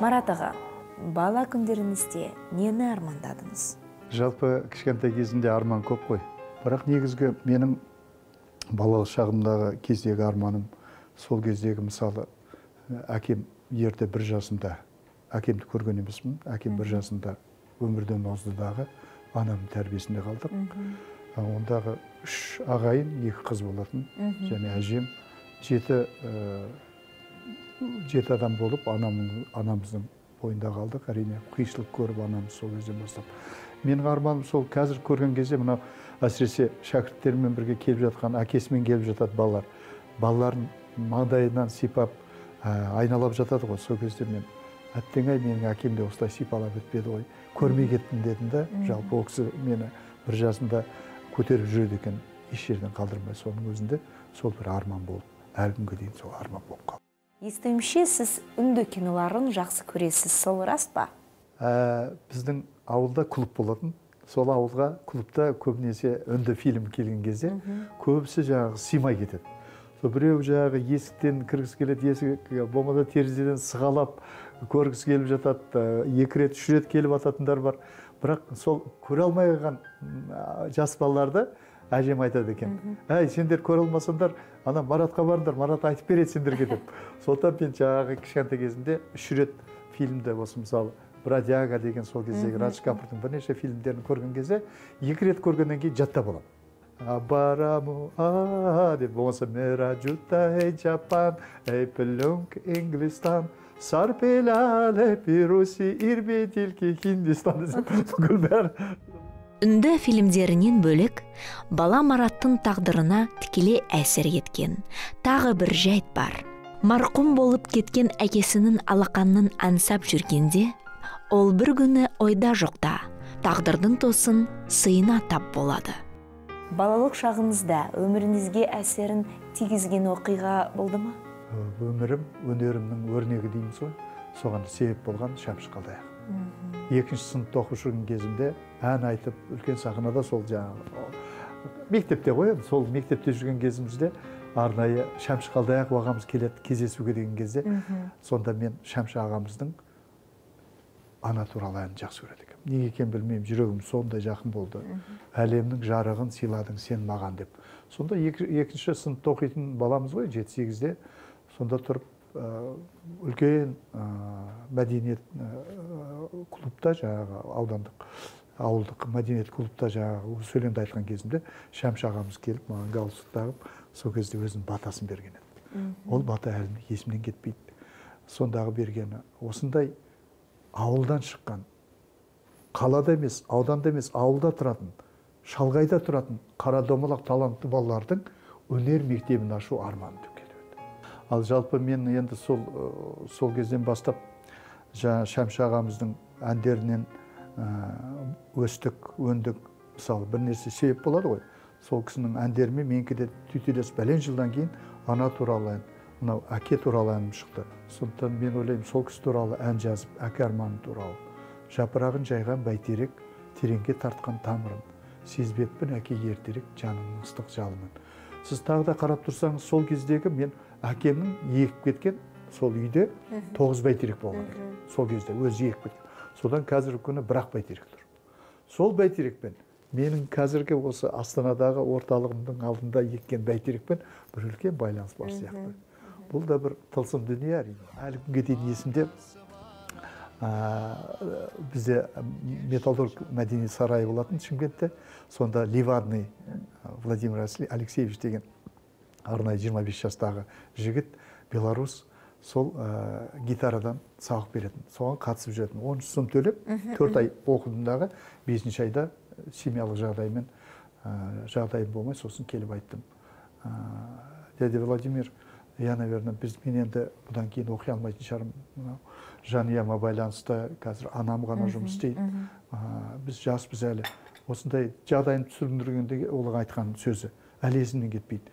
Марат аға, бала күндеріңізде нені армандадыңыз? Жалпы кішкентай кезінде арман көп қой. Бірақ негізгі менің бала шағымдағы кездегі арманым сол кездегі мысалы әкем ерте бір жасында әкемді көрген емеспін, әкем бір жасында өмірден озды дағы анамның тәрбиесінде қалдық. Ондағы үш ағайын, екі қыз болатын, және әжем жеті адам болып анамыздың бойында қалдық. Әрине қиыншылық көріп анамыз сол кезден бастап. Менің арманым сол қазір көрген кезде мына әсіресе шәкірттермен бірге келіп жатқан, әкесімен келіп жатады балалар. Балаларын маңдайынан сипап айналап жатады ғой сол кезде мен. Әттең-ай менің әкем де осылай сипалап өтпеді ғой. Көрмей кеттім дедім де, жалпы ол кісі мені бір жасында көтеріп жүреді екен, еш жерден қалдырмай соның өзінде сол бір арман болып, әлі күнге дейін сол арман болып қалды. Естуімше, сіз үнді киноларын жақсы көресіз, сол рас па? Біздің ауылда клуб болатын. Сол ауылға клубта көбінесе үнді фильм келген кезде көбісі жаңағы сыймай кетеді. Біреу жағы есіктен кіргісі келеді, есік болмаса терезеден сығалап көргісі келіп жатады, екі рет, үш рет келіп ататындар бар. Бірақ сол көре алмай қалған жас балаларды әжем айтады екен. Әй, сендер көре алмасаңдар, ана Маратқа барыңдар, Марат айтып береді сендерге деп. Содан мен жағы кішкентай кезімде үш рет фильмде болсын мысалы Бродяга деген сол кездегі Раджа Капурдың бірнеше фильмдерін көрген кезде екі рет көргеннен кейін жаттап аламын. Абараму аа деп болмаса Мераджута эй Жапан эй Пілінг Инглистан Сарпеляле Пируси Ирбетилки Хиндистан деп. Үнді фильмдерінен бөлек, бала Мараттың тағдырына тікелей әсер еткен тағы бір жайт бар. Марқұм болып кеткен әкесінің алақанын аңсап жүргенде, ол бір күні ойда жоқта, тағдырдың тосын сыйына тап болады. Балалық шағыңызда өміріңізге әсерін тигізген оқиға болды ма? Өмірім, өнерімнің өрнегі дейміз ғой, соған себеп болған Шәмші Қалдаяқов. Екінші сыныпта оқып жүрген кезімде ән айтып, үлкен сахнада сол мектепте ғой, сол мектепте жүрген кезімізде арнайы Шәмші Қалдаяқов ағамыз келеді кездесуге деген кезде, сонда мен Шәмші ағамыздың ана туралы әнін жақсы көреді. Неге екен білмеймін, жүрегім сондай жақын болды. Әлемнің жарығын сыйладың сен маған деп. Сонда екінші сыныпта оқитын баламыз ғой, 7-8-де. Сонда тұрып үлкен мәдениет клубта жаңағы аудандық, ауылдық мәдениет клубта жаңағы сөйлемді айтқан кезімде Шәмші ағамыз келіп маған галстук тағып, сол кезде өзінің батасын берген еді. Ол бата әлі есімнен кетпейді. Сондағы бергені осындай ауылдан шыққан, қалада емес, ауданда емес, ауылда тұратын, шалғайда тұратын қарадомалақ талантты балалардың өнер мектебін ашу арманы деп келеді. Ал жалпы мен енді сол кезден бастап Шәмші ағамыздың әндерінен өстік, өндік, мысалы бір нәрсе себеп болады ғой. Сол кісінің әндеріме менікі де түйделес бәлен жылдан кейін ана туралы ән, мынау әке туралы әнім шықты. Сондықтан мен ойлаймын, сол кісі туралы ән жазып, әке арманы туралы. Жапырағын жайған бәйтерек, тереңге тартқан тамырын, сезбеппін әке ертерек жанының ыстық жалынын. Сіз тағы да қарап тұрсаңыз, сол кездегі мен әкемнің егіп кеткен сол үйде 9 бәйтерек болған екен. Сол кезде өзі егіп кеткен. Содан қазіргі күні бірақ бәйтерек тұр. Сол бәйтерекпен менің қазіргі осы Астанадағы орталығымның алдында еккен бәйтерекпен бір үлкен байланыс бар сияқты. Бұл да бір тылсым дүние әрине. Әлі күнге дейін есімде бізде металлург мәдениет сарайы болатын Шымкентте. Сонда Ливарный Владимир Алексеевич деген арнайы 25 жастағы жігіт, белорус, сол гитарадан сабақ беретін. Соған қатысып жүретін. 10 сом төлеп, 4 ай оқудымдағы, 5 айда семьялық жағдаймен жағдайым болмай, сосын келіп айттым. Дядя Владимир, я, наверное, біз мен енді бұдан кейін оқи алмайтын шығармын. Жанұяма байланысты, қазір анам ғана жұмыс істейді. Біз жаспыз әлі. Осындай жағдайын түсіріндіргендегі олың айтқан сөзі. Әлі есімнен кетпейді.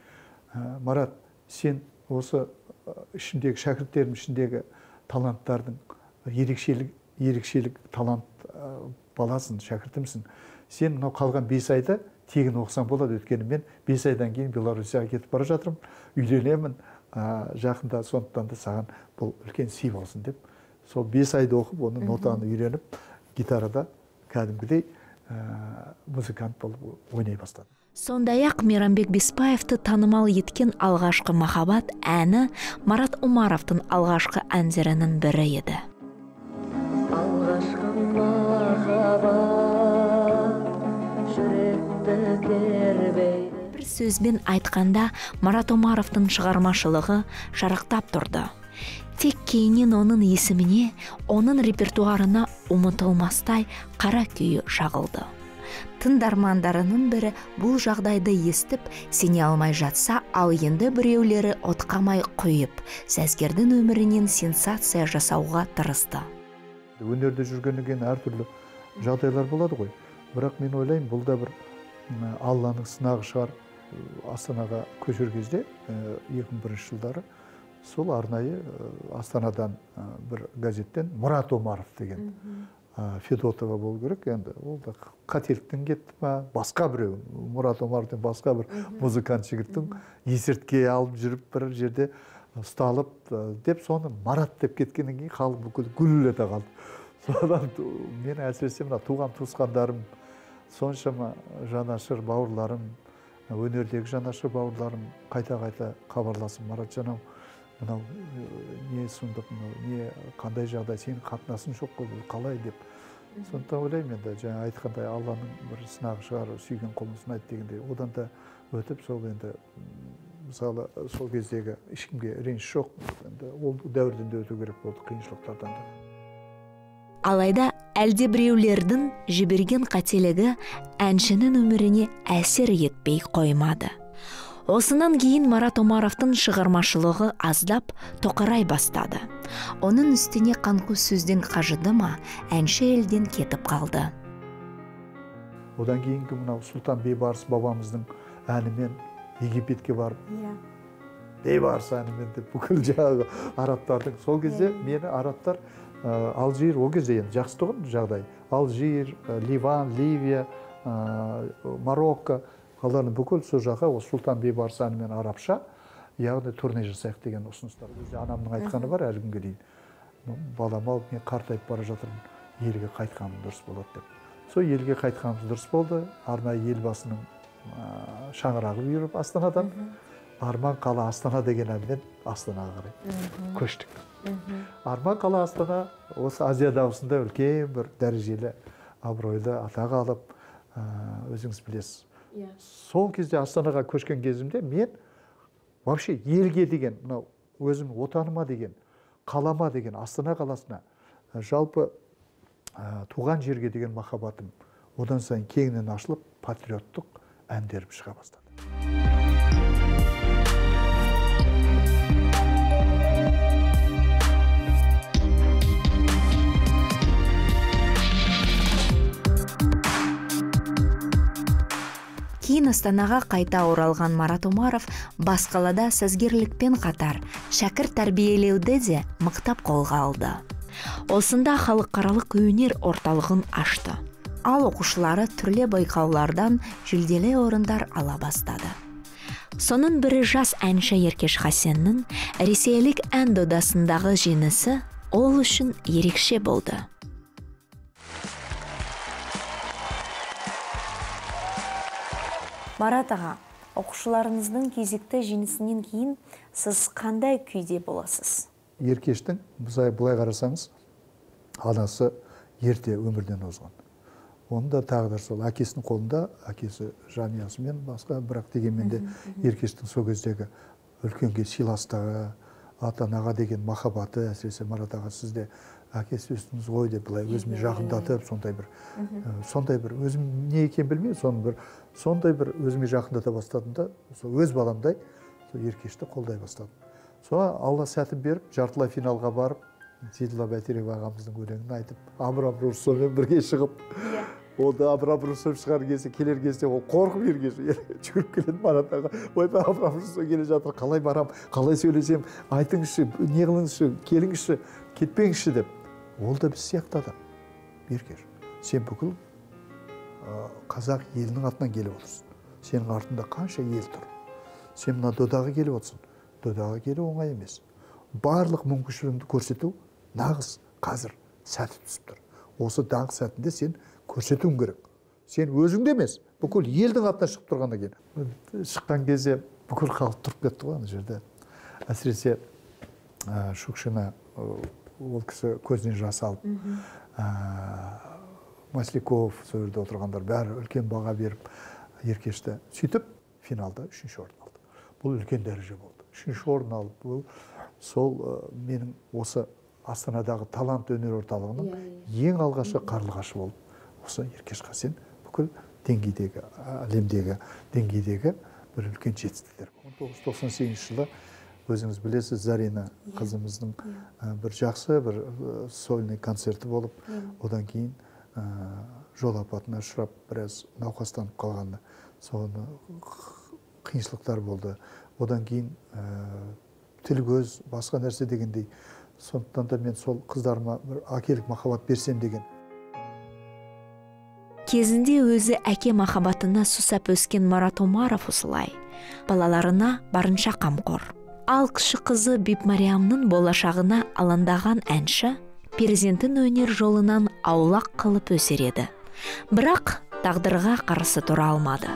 Марат, сен осы ішіндегі, шәкірттерім ішіндегі таланттардың ерекшелік талант баласын, шәкіртімсін. Сен мынау қалған 5 айда тегін оқысан болады. Өткені мен 5 айдан кейін Беларусияға кетіп бара жатырмын, үйленемін. Жақында сондықтан да саған бұл үлкен сый болсын деп Son 5 ayda okup onun notlarını öğrenip gitarada kadimgidey müzikant bulup oynay başladı. Сондаяқ Мейрамбек Беспаевты танымал еткен алғашқы махаббат әні Марат Умаровтың алғашқы әндерінің бірі еді. Алғашқы махаббат жүректі тербей. Бір сөзбен айтқанда Марат Умаровтың шығармашылығы шарықтап тұрды. Тек кейінен оның есіміне, оның репертуарына ұмытылмастай қара күйі шағылды. Тыңдармандарының бірі бұл жағдайды естіп, сене алмай жатса, ал енді біреулері отқамай қойып, сәскердің өмірінен сенсация жасауға тырысты. Өнерде жүргеннен әртүрлі жағдайлар болады ғой. Бірақ мен ойлаймын, бұл да бір Алланың сынағы шығар. Астанаға көшер кезде 2001 жылдары сол арнайы Астанадан бір газеттен Марат Омаров деген Федотова болу керек, енді ол да қателіктен кетті ма, басқа біреу, Мұрат Омаровтың басқа бір музыкант жігіттің есіртке алып жүріп бір жерде ұсталып деп соны Марат деп кеткеннен кейін халық бүкіл гүлілдете қалды. Содан мен әсіресе мына туған-туысқандарым, соншама жанашыр бауырларым, өнердегі жанашыр бауырларым қайта-қайта хабарласып Марат жаным. Мынау не сұмдық, не қандай жағдай, сен қатынасын жоқ қой, қалай деп. Сондықтан ойлаймын енді, жаңа айтқандай Алланың бір сынағы шығар, сүйген қолын сынайды дегендей, одан да өтіп сол енді мысалы сол кездегі ешкімге реніш жоқ, ол дәуірден де өту керек болды қиыншылықтардан да. Алайда әлде біреулердің жіберген қателігі әншінің өміріне әсер етпей қоймады. Осынан кейін Марат Омаровтың шығармашылығы аздап тоқырай бастады. Оның үстіне қанқу сөзден қажыды ма, әнші елден кетіп қалды. Одан кейінгі мынау Сұлтан Бейбарыс бабамыздың әнімен Египетке барып. Бейбарыс әнімен деп бүкіл жағы арабтардың. Сол кезде мені арабтар Алжир, ол кезде енді жақсы тұғын жағдай. Алжир, Ливан, Ливия, Марокко. Қаларының бүкіл сөз жақа, Сұлтан Бейбарыс әнімен арабша, яғни турне жасайық деген ұсыныстар. Анамның айтқаны бар, әлі күнге дейін. Балам алып, мен қартайып бара жатырмын, елге қайтқаным дұрыс болады деп. Сол елге қайтқанымыз дұрыс болды. Арнайы елбасының шаңырағы бұйырып Астанадан. Арман қала Астана деген әнмен Астанаға қарай көштік. Арман қала Астана осы Азия дауысында үлкен бір дәрежелі абыройлы атақ алып, өзіңіз білесіз. Сол кезде Астанаға көшкен кезімде мен вообще елге деген, өзім отаныма деген, қалама деген, Астана қаласына, жалпы туған жерге деген махаббатым одан сайын кеңінен ашылып патриоттық әндерім шыға бастады. Кейін Астанаға қайта оралған Марат Омаров басқалада сәзгерлікпен қатар шәкір тәрбиелеуді де мықтап қолға алды. Осында халықаралық өнер орталығын ашты. Ал оқушылары түрлі байқаулардан жүлделі орындар ала бастады. Соның бірі жас әнші Еркеш Хасеннің ресейлік ән додасындағы жеңісі ол үшін ерекше болды. Марат аға, оқушыларыңыздың кезекті жеңісінен кейін сіз қандай күйде боласыз? Еркештің, бұлай қарасаңыз, анасы ерте өмірден озған. Оны да тағдыр сол әкесінің қолында, әкесі жанұясымен басқа, бірақ дегенмен де Еркештің сол кездегі үлкенге сыйластығы, ата-анаға деген махаббаты, әсіресе Марат аға сізде әкесі үстіңіз ғой деп былай өзіме жақындатып, сондай бір өзім не екен білмей, сондай бір өзіме жақындата бастадым да, өз баламдай Еркешті қолдай бастадым. Соға Алла сәтін беріп, жартылай финалға барып, Зидила Бәтерева ағамыздың өлеңін айтып, Абыр-абыр ұрсымен бірге шығып, ол да абыр-абыр ұрсымен шығар кезде, келер кезде, ол қорқып ергесі, жүріп келеді Марат аға, ойпа абыр-абыр ұрсымен келе жатыр, қалай барам, қалай сөйлесем, айтыңызшы, не қылыңызшы, келіңізші, кетпеңізші деп. Ол да біз сияқты адам. Еркеш, сен бүкіл қазақ елінің атынан келіп отырсың. Сенің артында қанша ел тұр. Сен мына додаға келіп отырсың. Додаға келу оңай емес. Барлық мүмкіншілігіңді көрсету нағыз қазір сәті түсіп тұр. Осы даңқ сәтінде сен көрсетуің керек. Сен өзіңді емес, бүкіл елдің атына шығып тұрғанда екен. Шыққан кезде бүкіл халық тұрып кетті ғой ана жерде. Әсіресе Шукшина ол кісі көзіне жас алып, Масликов сөйлерде отырғандар бәрі үлкен баға беріп, Еркешті сөйтіп финалда 3-ші орын алды. Бұл үлкен дәреже болды. 3-ші орын алып, бұл сол менің осы Астанадағы талант өнер орталығының ең алғашы қарлығашы болып, осы Еркеш Хасен бүкіл деңгейдегі, әлемдегі деңгейдегі бір үлкен жетістіктер. 1998 жылы өзіңіз білесіз, Зарина қызымыздың бір жақсы, бір сольный концерті болып, одан кейін жол апатына ұшырап, біраз науқастанып қалғанда, соны қиыншылықтар болды. Одан кейін тіл көз басқа нәрсе дегендей, сондықтан да мен сол қыздарыма бір әкелік махаббат берсем деген. Кезінде өзі әке махаббатына сусап өскен Марат Омаров осылай, балаларына барынша қамқор. Ал кіші қызы Бип Мариамның болашағына аландаған әнші, перзентін өнер жолынан аулақ қылып өсереді. Бірақ тағдырға қарсы тұра алмады.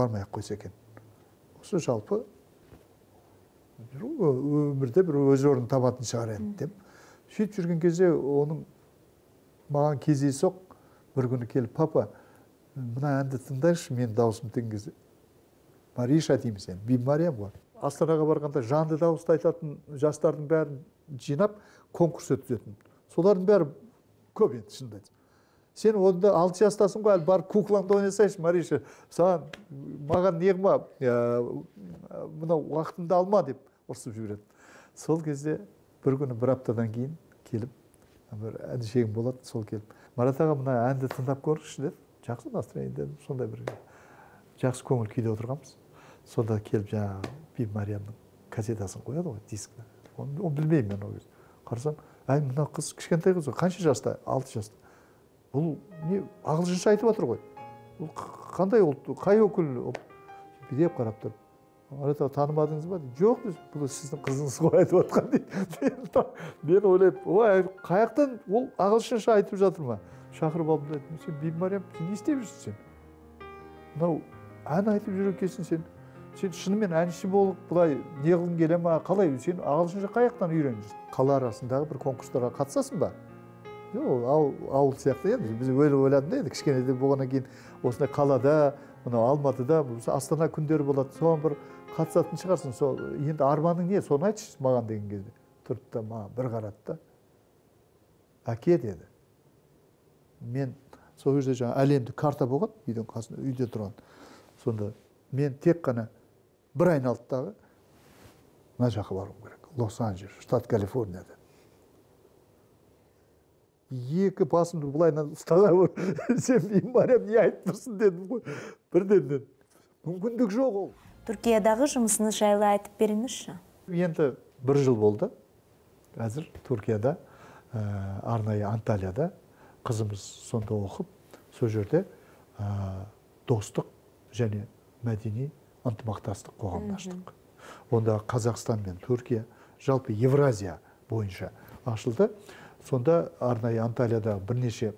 Бармай-ақ қойса екен. Осы жалпы өмірде бір өз орнын табатын шығар еді деп. Сөйтіп жүрген кезде оның маған кездейсоқ бір күні келіп, папа, мына әнді тыңдайшы, мен дауысым теңгізді. Мариша дейміз енді, Бип Мариям бар. Астанаға барғанда жанды дауысты айтатын жастардың бәрін жинап, конкурс өткізетін. Солардың бәрі көп енді шынында. Сен онда 6 жастасың ғой, әлі барып куклаңды ойнасайшы, Мариша, саған маған неғма, мына уақытымды алма деп ұрсып жібереді. Сол кезде бір күні бір аптадан кейін келіп, бір әншейім болады, сол келіп. Марат аға, мына әнді тыңдап көріңізші деп, жақсы настроен дедім, сондай бір жақсы көңіл күйде отырғанбыз. Сонда келіп жаңағы Бип Мариямның кассетасын қояды ғой, дискіні. Оны білмеймін мен ол кезде. Қарасам, әй, мына қыз кішкентай қыз ғой, қанша жаста? 6 жаста. Бұл не ағылшынша айтып отыр ғой. Бұл қандай ол, қай өкіл бедеп қарап тұрып. Марат аға, танымадыңыз ба? Жоқ, бұл сіздің қызыңыз ғой айтып отқан дейді. Мен ойлайып, ой, қаяқтан ол ағылшынша айтып жатыр ма? Шақырып алып айтып, сен Бип Мариям, не істеп жүрсің сен? Мынау ән айтып жүру кесің сен. Сен шынымен әнші болып, бұлай неғылың келе ма? Қалай, сен ағылшынша қаяқтан үйреніп жүрсің? Қала арасындағы бір конкурстарға қатысасың ба? Ауыл сияқты енді, біз өлі ойладым дейді, кішкенеде болғаннан кейін осында қалада, Алматыда, Астана күндері болады, соған бір қатысатын шығарсың, енді арманың не, соны айтшы маған деген кезде. Тұрды да маған бір қаратты, әке деді. Мен сол кезде жаңа әлемді карта болған, үйдің қасында, үйде тұрған. Сонда мен тек қана бір айналдықтағы мына жаққа баруым керек, Лос-Анджелес, штат Калифорнияда. Екі басымды бұлайынан ұстаға бұр, сен Бип Мариям не айтып тұрсың дедім ғой, бірден. Мүмкіндік жоқ ол. Түркиядағы жұмысыны жайлы айтып беріңізші? Енді бір жыл болды, әзір Түркияда, арнайы Анталияда, қызымыз сонда оқып, сол жерде достық және мәдени ынтымақтастық қоғамдаштық. Онда Қазақстан мен Түркия, жалпы Евразия бойынша ашылды. Сонда арнайы Анталияда бірнеше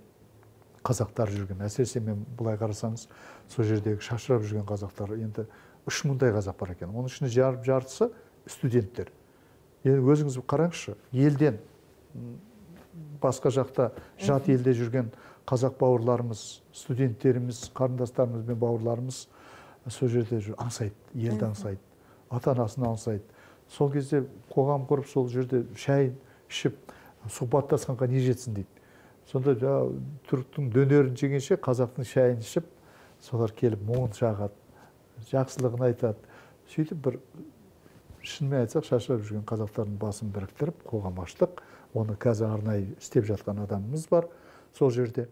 қазақтар жүрген. Әсіресе мен бұлай қарасаңыз, сол жердегі шашырап жүрген қазақтар, енді 3000-дай қазақ бар екен. Оның ішінде жарты-жартысы студенттер. Енді өзіңіз қараңызшы, елден басқа жақта, жат елде жүрген қазақ бауырларымыз, студенттеріміз, қарындастарымыз мен бауырларымыз сол жерде жүр, аңсайды, елді аңсайды, ата-анасын аңсайды. Сол кезде қоғам құрып, сол жерде шай ішіп, сұхбаттасқанға не жетсін дейді. Сонда түріктің дөнерін жегенше, қазақтың шайын ішіп, солар келіп мұңын шағады, жақсылығын айтады. Сөйтіп бір шынымен айтсақ, шашырап жүрген қазақтардың басын біріктіріп, қоғам аштық. Оны қазір арнайы істеп жатқан адамымыз бар сол жерде.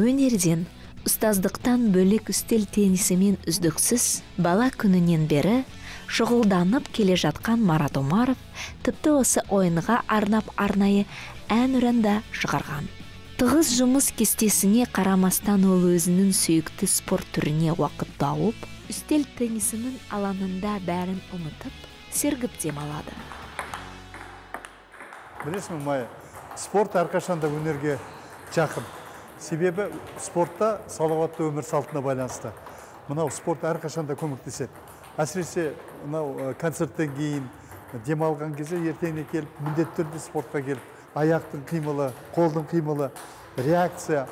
өнерден, ұстаздықтан бөлек үстел теннисімен үздіксіз, бала күнінен бері шұғылданып келе жатқан Марат Умаров тіпті осы ойынға арнап арнайы ән-үрән да шығарған. Тығыз жұмыс кестесіне қарамастан ол өзінің сүйікті спорт түріне уақыт тауып, үстел теннисінің алаңында бәрін ұмытып, сергіп демалады. Білесің, Майя, спорт әрқашанда өнерге жақын. Себебі спортта салауатты өмір салтына байланысты. Мынау спорт әрқашанда көмектеседі. Әсіресе мынау концерттен кейін демалған кезде ертеңіне келіп міндетті түрде спортқа келіп, аяқтың қимылы, қолдың қимылы, реакция,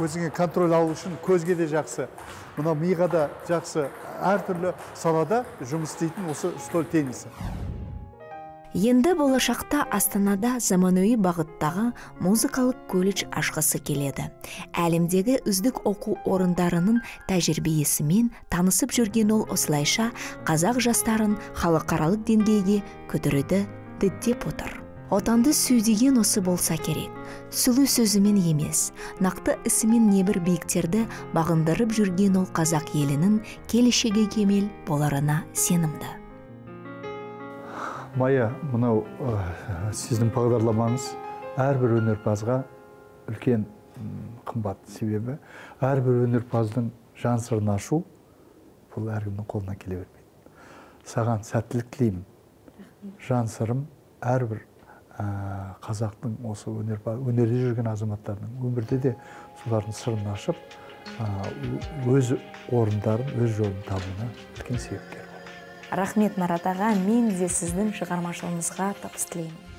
өзіңе контроль алу үшін көзге де жақсы. Мынау миға да жақсы. Әртүрлі салада жұмыс істейтін осы үстел теннисі. Енді болашақта Астанада заманауи бағыттағы музыкалық колледж ашқысы келеді. Әлемдегі үздік оқу орындарының тәжірибесімен танысып жүрген ол осылайша қазақ жастарын халықаралық деңгейге көтеруді діттеп отыр. Отанды сүйдеген осы болса керек. Сүлі сөзімен емес, нақты ісімен небір биіктерді бағындырып жүрген ол қазақ елінің келешегі кемел боларына сенімді. Майя, мынау сіздің бағдарламаңыз әрбір өнерпазға үлкен қымбат, себебі әрбір өнерпаздың жан сырын ашу бұл әркімнің қолынан келе бермейді. Саған сәттілік тілеймін. Жан сырым әрбір қазақтың осы өнерде жүрген азаматтарының өмірде де солардың сырын ашып, өз орындарын, өз жолын табуына үлкен себепкер. Рахмет Марат аға, мен де сіздің шығармашылығыңызға табыс тілеймін.